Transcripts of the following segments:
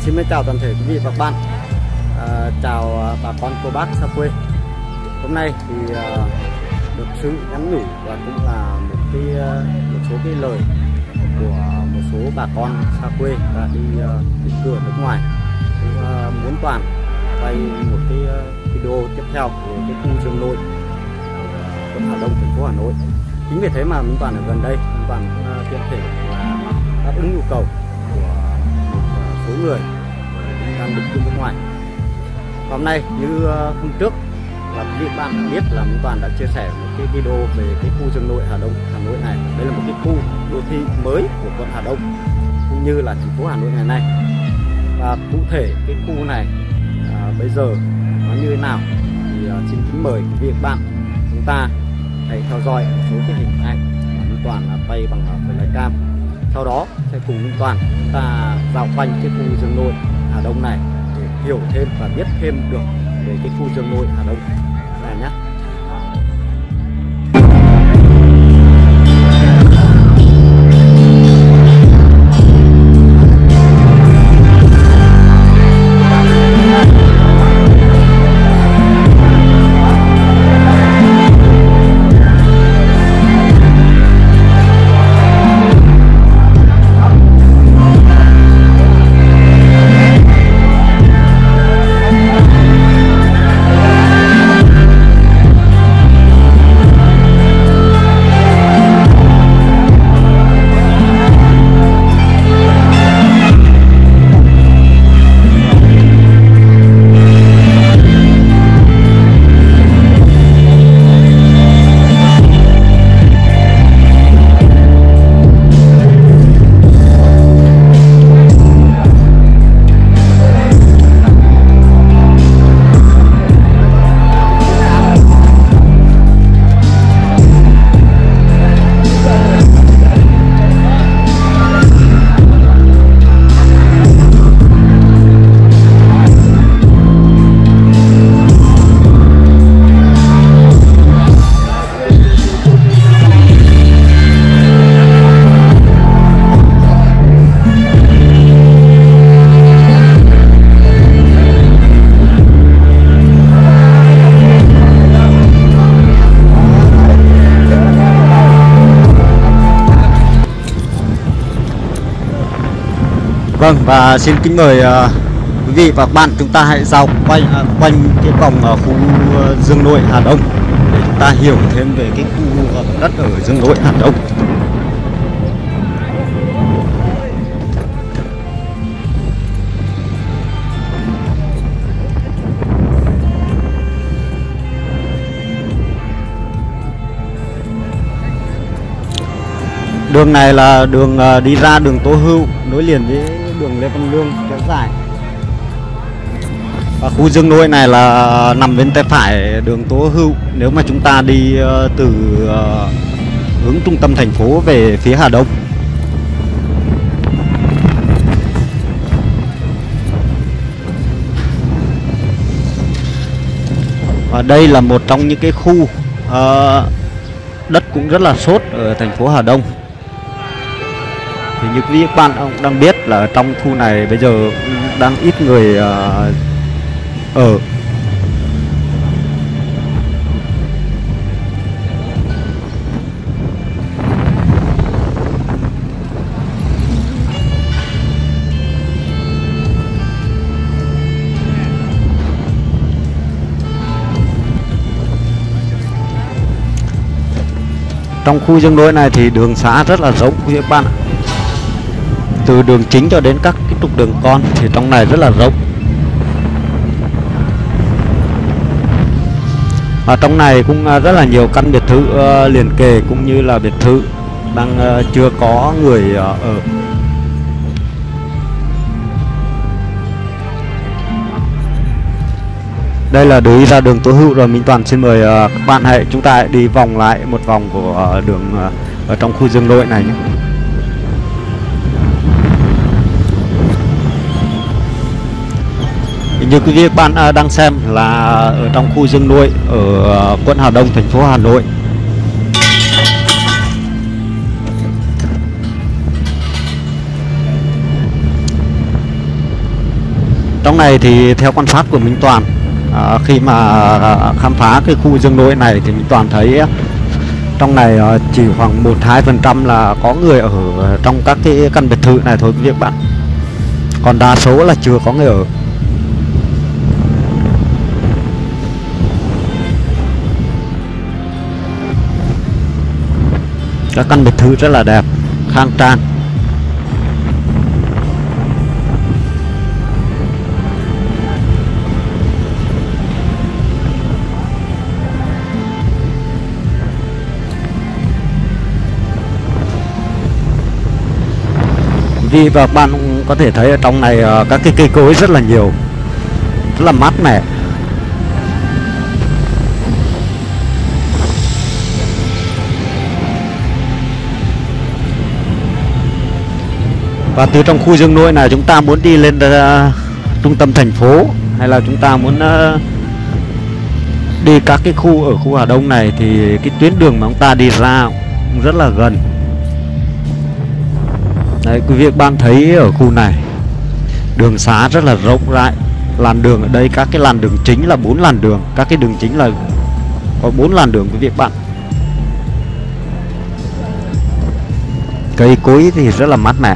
Xin mến chào toàn thể quý vị và các bạn, chào bà con cô bác xa quê. Hôm nay thì được sự nhắn nhủ và cũng là một số lời của một số bà con xa quê và đi định cư ở nước ngoài, cũng muốn Toàn quay một video tiếp theo về cái khu Dương Nội, Hà Đông, thành phố Hà Nội. Chính vì thế mà Minh Toàn ở gần đây, Minh Toàn tiện thể đáp ứng nhu cầu của một số người đang định cư nước ngoài. Hôm nay như hôm trước và quý vị bạn biết là Minh Toàn đã chia sẻ một cái video về cái khu Dương Nội Hà Đông, Hà Nội này. Đây là một cái khu đô thị mới của quận Hà Đông cũng như là thành phố Hà Nội ngày nay. Và cụ thể cái khu này bây giờ nó như thế nào thì xin kính mời quý vị bạn chúng ta hãy theo dõi một số cái hình ảnh mà Minh Toàn là quay bằng flycam. Sau đó sẽ cùng Minh Toàn chúng ta dạo quanh cái khu Dương Nội Hà Đông này để hiểu thêm và biết thêm được về cái khu Dương Nội Hà Đông này nhé. Vâng, và xin kính mời quý vị và các bạn chúng ta hãy dạo quanh cái vòng khu Dương Nội Hà Đông để chúng ta hiểu thêm về cái khu đất ở Dương Nội Hà Đông. Đường này là đường đi ra đường Tố Hữu nối liền với đường Lê Văn Lương kéo dài. Và khu Dương Nội này là nằm bên tay phải đường Tố Hữu. Nếu mà chúng ta đi từ hướng trung tâm thành phố về phía Hà Đông. Và đây là một trong những cái khu đất cũng rất là sốt ở thành phố Hà Đông. Thì như quý bạn cũng đang biết là trong khu này bây giờ đang ít người ở. Trong khu Dương Nội này thì đường xá rất là rộng quý bạn ạ. Từ đường chính cho đến các cái trục đường con thì trong này rất là rộng. Và trong này cũng rất là nhiều căn biệt thự liền kề cũng như là biệt thự đang chưa có người ở. Đây là đi ra đường Tố Hữu rồi. Minh Toàn xin mời các bạn chúng ta hãy đi vòng lại một vòng của đường ở trong khu Dương Nội này nhé. Như quý vị bạn đang xem là ở trong khu Dương Nội ở quận Hà Đông, thành phố Hà Nội. Trong này thì theo quan sát của Minh Toàn, khi mà khám phá cái khu Dương Nội này thì Minh Toàn thấy trong này chỉ khoảng 1-2% là có người ở trong các cái căn biệt thự này thôi quý vị các bạn. Còn đa số là chưa có người ở. Các căn biệt thự rất là đẹp, khang trang. Vì và bạn cũng có thể thấy ở trong này các cái cây cối rất là nhiều, rất là mát mẻ. Và từ trong khu Dương Nội này chúng ta muốn đi lên trung tâm thành phố, hay là chúng ta muốn đi các cái khu ở khu Hà Đông này, thì cái tuyến đường mà chúng ta đi ra cũng rất là gần. Đấy, quý vị các bạn thấy ở khu này đường xá rất là rộng rãi. Làn đường ở đây, các cái làn đường chính là 4 làn đường. Các cái đường chính là có 4 làn đường quý vị các bạn. Cây cối thì rất là mát mẻ.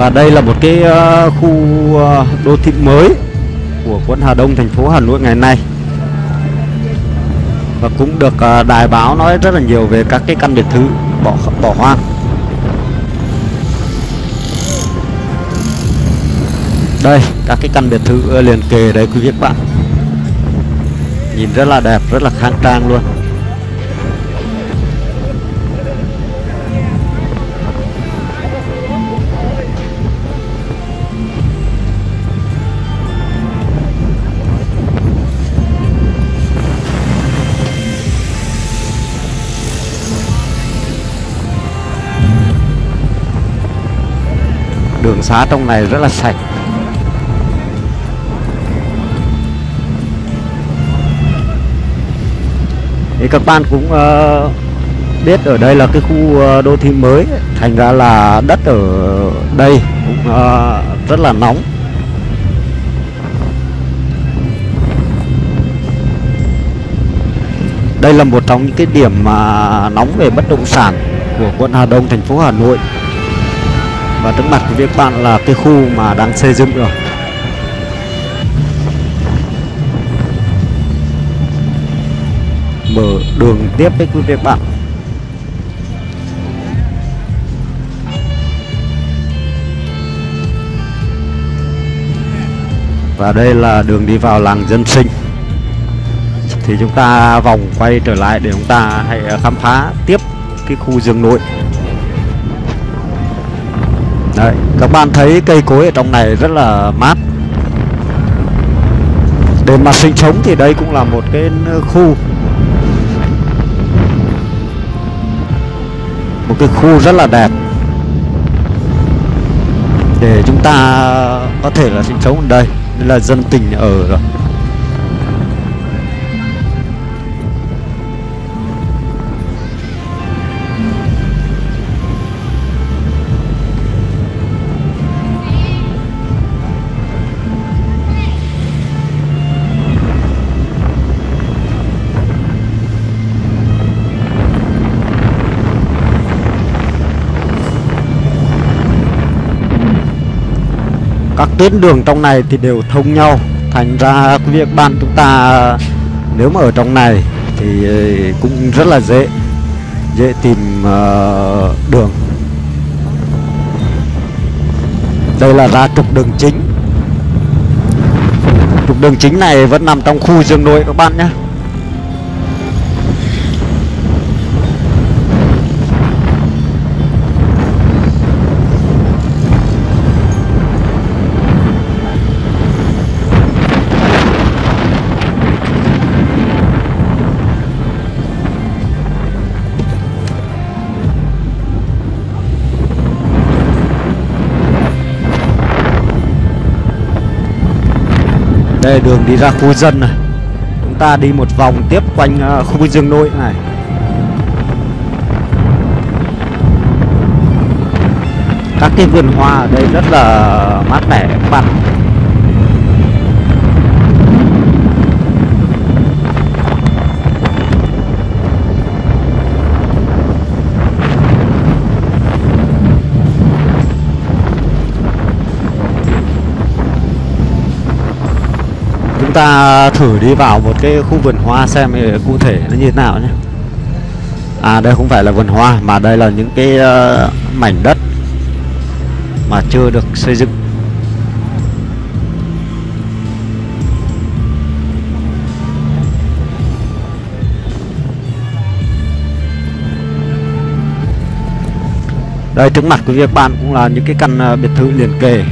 Và đây là một cái khu đô thị mới của quận Hà Đông, thành phố Hà Nội ngày nay. Và cũng được đài báo nói rất là nhiều về các cái căn biệt thự bỏ hoang. Đây, các cái căn biệt thự liền kề đấy quý vị các bạn. Nhìn rất là đẹp, rất là khang trang luôn. Đường xá trong này rất là sạch. Thì các bạn cũng biết ở đây là cái khu đô thị mới, thành ra là đất ở đây cũng rất là nóng. Đây là một trong những cái điểm mà nóng về bất động sản của quận Hà Đông, thành phố Hà Nội. Và trước mặt của các bạn là cái khu mà đang xây dựng rồi. Mở đường tiếp với quý vị các bạn. Và đây là đường đi vào làng dân sinh. Thì chúng ta vòng quay trở lại để chúng ta hãy khám phá tiếp cái khu Dương Nội. Đấy, các bạn thấy cây cối ở trong này rất là mát. Để mà sinh sống thì đây cũng là một cái khu, một cái khu rất là đẹp để chúng ta có thể là sinh sống ở đây. Đây là dân tình ở rồi. Các tuyến đường trong này thì đều thông nhau, thành ra quý vị các bạn, chúng ta nếu mà ở trong này thì cũng rất là dễ tìm đường. Đây là ra trục đường chính. Trục đường chính này vẫn nằm trong khu Dương Nội các bạn nhé. Đây là đường đi ra khu dân này. Chúng ta đi một vòng tiếp quanh khu Dương Nội này. Các cái vườn hoa ở đây rất là mát mẻ các bạn. Chúng ta thử đi vào một cái khu vườn hoa xem cụ thể nó như thế nào nhé. À, đây không phải là vườn hoa mà đây là những cái mảnh đất mà chưa được xây dựng. Đây trước mặt của Vietpan cũng là những cái căn biệt thự liền kề.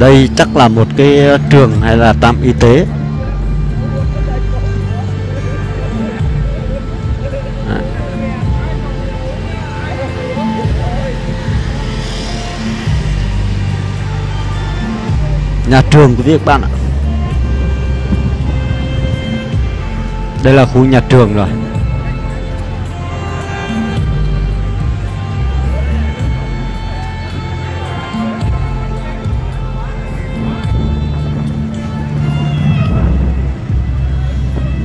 Đây chắc là một cái trường hay là trạm y tế. Nhà trường của các bạn ạ. Đây là khu nhà trường rồi.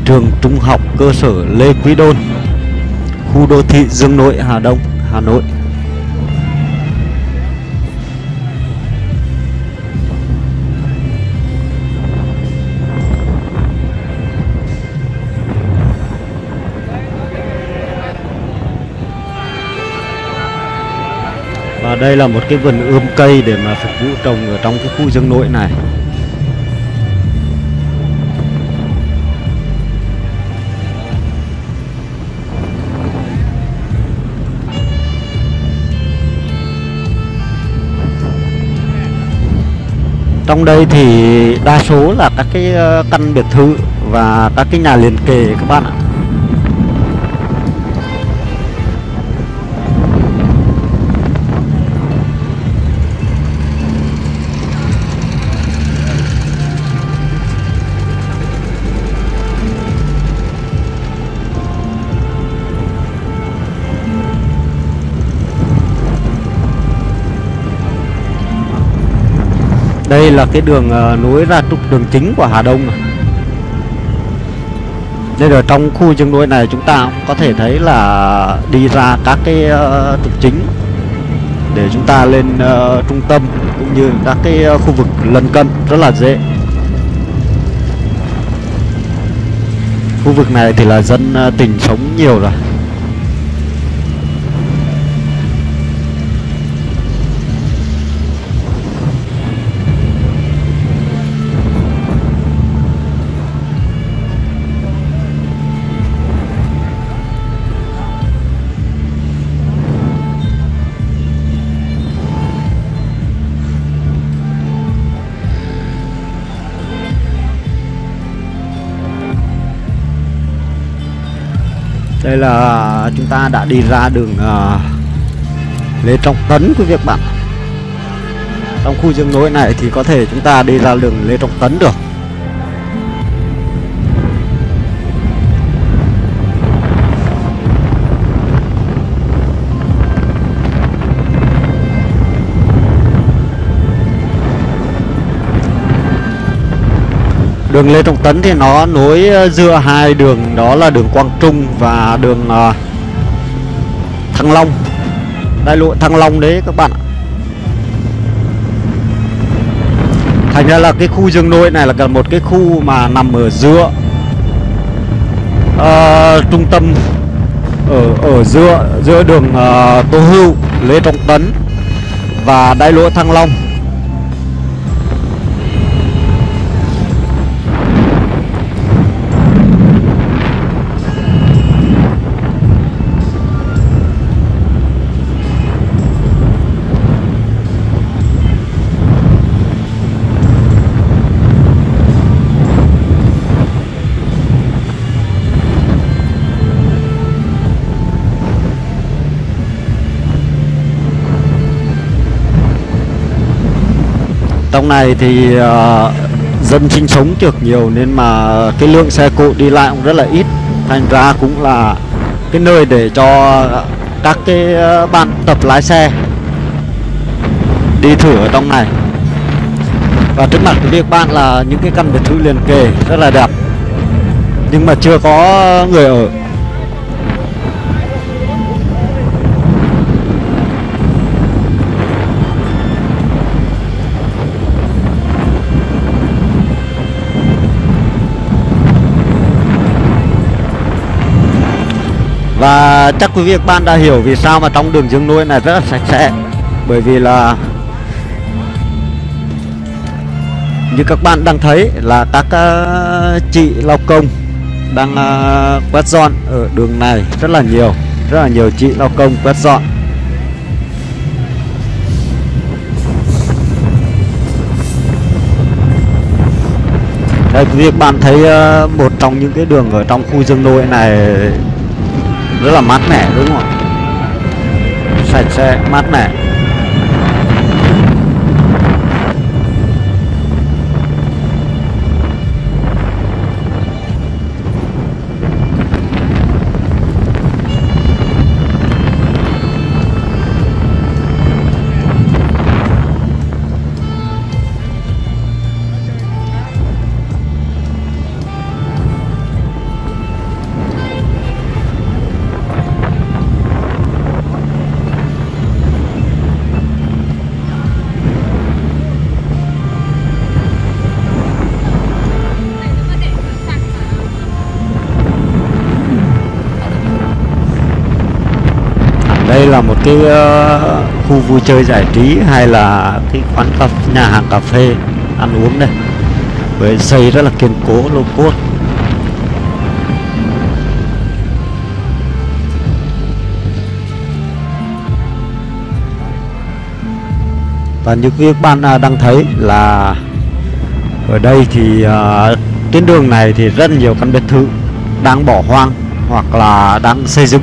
Trường trung học cơ sở Lê Quý Đôn, khu đô thị Dương Nội, Hà Đông, Hà Nội. Và đây là một cái vườn ươm cây để mà phục vụ trồng ở trong cái khu Dương Nội này. Trong đây thì đa số là các cái căn biệt thự và các cái nhà liền kề các bạn ạ. Đây là cái đường nối ra trục đường chính của Hà Đông. Đây ở trong khu Dương Nội này chúng ta cũng có thể thấy là đi ra các cái trục chính để chúng ta lên trung tâm cũng như các cái khu vực lân cận rất là dễ. Khu vực này thì là dân tỉnh sống nhiều rồi. Đây là chúng ta đã đi ra đường Lê Trọng Tấn của việc bạn. Trong khu Dương Nội này thì có thể chúng ta đi ra đường Lê Trọng Tấn được. Đường Lê Trọng Tấn thì nó nối giữa hai đường, đó là đường Quang Trung và đường Thăng Long. Đại lộ Thăng Long đấy các bạn ạ. Thành ra là cái khu Dương Nội này là gần một cái khu mà nằm ở giữa trung tâm, ở giữa đường Tố Hữu, Lê Trọng Tấn và đại lộ Thăng Long. trong này thì dân sinh sống được nhiều nên mà cái lượng xe cộ đi lại cũng rất là ít, thành ra cũng là cái nơi để cho các cái bạn tập lái xe đi thử ở trong này. Và trước mặt của các bạn là những cái căn biệt thự liền kề rất là đẹp nhưng mà chưa có người ở. Và chắc quý vị các bạn đã hiểu vì sao mà trong đường Dương Nội này rất là sạch sẽ, bởi vì là như các bạn đang thấy là các chị lao công đang quét dọn ở đường này rất là nhiều chị lao công quét dọn. Đây quý vị các bạn thấy một trong những cái đường ở trong khu Dương Nội này rất là mát mẻ đúng không ạ? Sạch sẽ, mát mẻ. Đây là một cái khu vui chơi giải trí hay là cái quán cà phê, nhà hàng cà phê ăn uống đây, với xây rất là kiên cố, lô cốt. Và như quý các bạn đang thấy là ở đây thì tuyến đường này thì rất nhiều căn biệt thự đang bỏ hoang hoặc là đang xây dựng.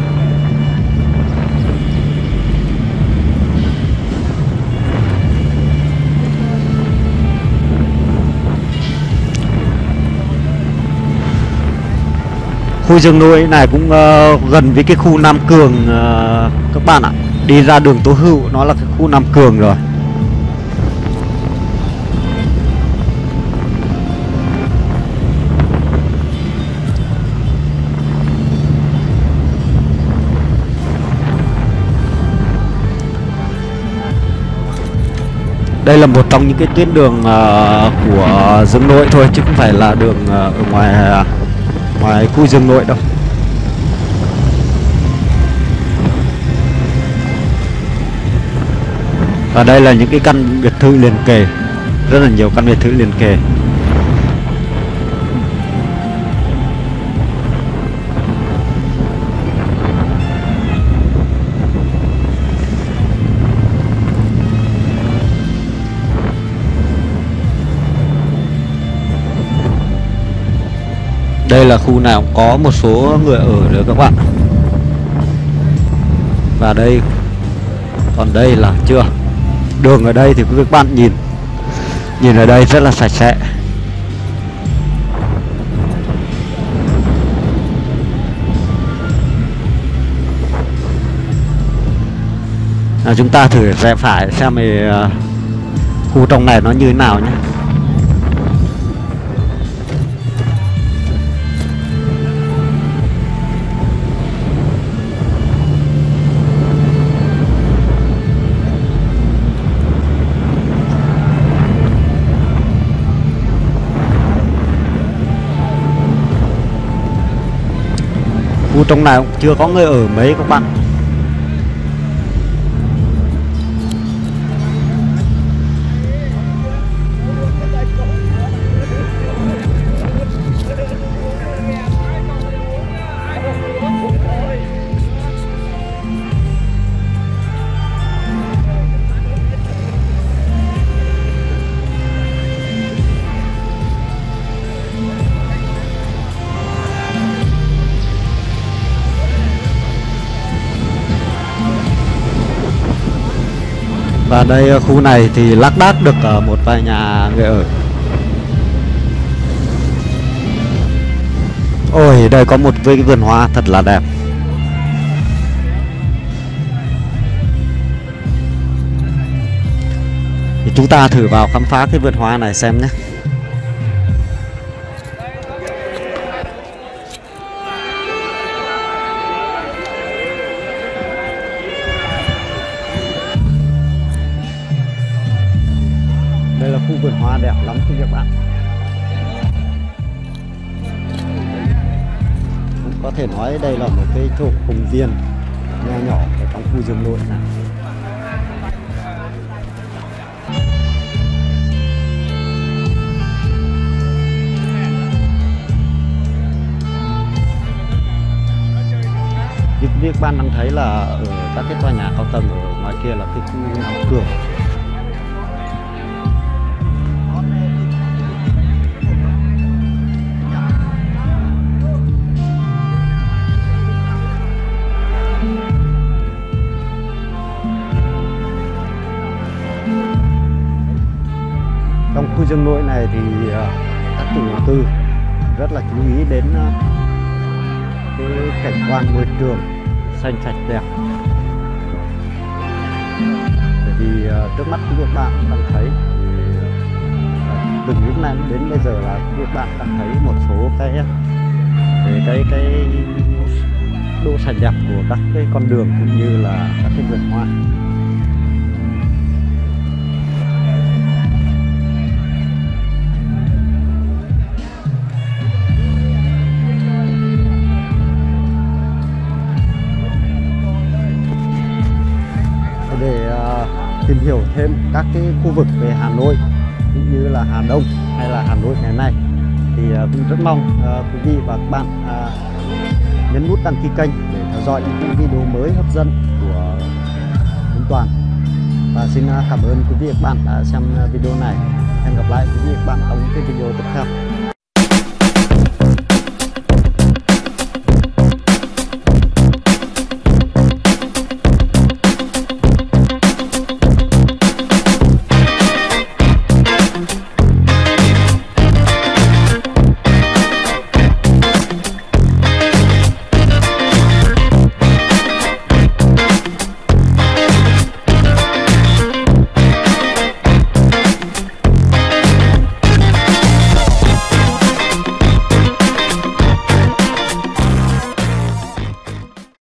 Khu Dương Nội này cũng gần với cái khu Nam Cường các bạn ạ. Đi ra đường Tố Hữu nó là cái khu Nam Cường rồi. Đây là một trong những cái tuyến đường của Dương Nội thôi chứ không phải là đường ở ngoài khu Dương Nội đâu. Và đây là những cái căn biệt thự liền kề, rất là nhiều căn biệt thự liền kề. Đây là khu nào cũng có một số người ở rồi các bạn. Và đây, còn đây là chưa. Đường ở đây thì quý vị các bạn nhìn ở đây rất là sạch sẽ. Chúng ta thử rẽ phải xem khu trong này nó như thế nào nhé. Khu trong này cũng chưa có người ở mấy các bạn. Và đây khu này thì lác đác được ở một vài nhà người ở. Ôi, đây có một vườn hoa thật là đẹp. Thì chúng ta thử vào khám phá cái vườn hoa này xem nhé. Đây là khu vườn hoa đẹp lắm thưa các bạn. Cũng có thể nói đây là một cái thuộc công viên nhỏ nhỏ ở trong khu Dương Nội này. Như các bạn đang thấy là ở các cái tòa nhà cao tầng ở ngoài kia là cái khu Nam Cường. Trong khu Dương Nội này thì các chủ đầu tư rất là chú ý đến cái cảnh quan môi trường xanh sạch đẹp. Bởi vì trước mắt các bạn đang thấy từ lúc này đến bây giờ là các bạn đang thấy một số cái độ sạch đẹp của các cái con đường cũng như là các cái vườn hoa. Để tìm hiểu thêm các cái khu vực về Hà Nội cũng như là Hà Đông hay là Hà Nội ngày nay thì cũng rất mong quý vị và các bạn nhấn nút đăng ký kênh để theo dõi những video mới hấp dẫn của Minh Toàn. Và xin cảm ơn quý vị và các bạn đã xem video này. Hẹn gặp lại quý vị và các bạn trong những cái video tiếp theo.